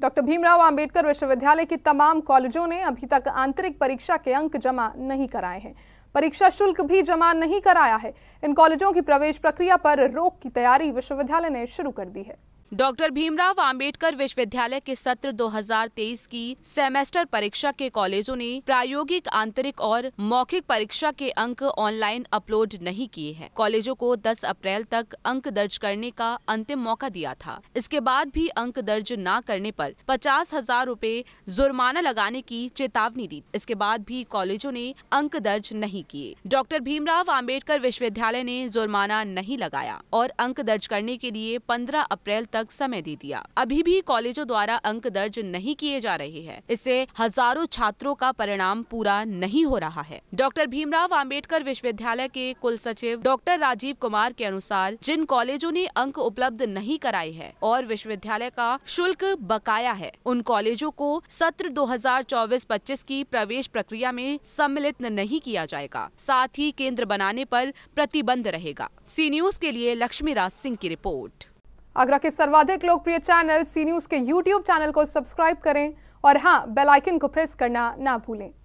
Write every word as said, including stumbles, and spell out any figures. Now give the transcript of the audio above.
Doctor Bhimrao Ambedkar विश्वविद्यालय के तमाम कॉलेजों ने अभी तक आंतरिक परीक्षा के अंक जमा नहीं कराए हैं, परीक्षा शुल्क भी जमा नहीं कराया है। इन कॉलेजों की प्रवेश प्रक्रिया पर रोक की तैयारी विश्वविद्यालय ने शुरू कर दी है। डॉक्टर भीमराव आंबेडकर विश्वविद्यालय के सत्र दो हज़ार तेईस की सेमेस्टर परीक्षा के कॉलेजों ने प्रायोगिक, आंतरिक और मौखिक परीक्षा के अंक ऑनलाइन अपलोड नहीं किए हैं। कॉलेजों को दस अप्रैल तक अंक दर्ज करने का अंतिम मौका दिया था। इसके बाद भी अंक दर्ज न करने पर पचास हजार रूपए जुर्माना लगाने की चेतावनी दी। इसके बाद भी कॉलेजों ने अंक दर्ज नहीं किए। डॉक्टर भीमराव आंबेडकर विश्वविद्यालय ने जुर्माना नहीं लगाया और अंक दर्ज करने के लिए पंद्रह अप्रैल समय दे दिया। अभी भी कॉलेजों द्वारा अंक दर्ज नहीं किए जा रहे हैं। इससे हजारों छात्रों का परिणाम पूरा नहीं हो रहा है। डॉक्टर भीमराव आंबेडकर विश्वविद्यालय के कुल सचिव डॉक्टर राजीव कुमार के अनुसार जिन कॉलेजों ने अंक उपलब्ध नहीं कराए हैं और विश्वविद्यालय का शुल्क बकाया है, उन कॉलेजों को सत्र दो हज़ार चौबीस पच्चीस की प्रवेश प्रक्रिया में सम्मिलित नहीं किया जाएगा। साथ ही केंद्र बनाने पर प्रतिबंध रहेगा। सी न्यूज़ के लिए लक्ष्मीराज सिंह की रिपोर्ट। आगरा के सर्वाधिक लोकप्रिय चैनल सी न्यूज़ के यूट्यूब चैनल को सब्सक्राइब करें और हाँ, बेल आइकन को प्रेस करना ना भूलें।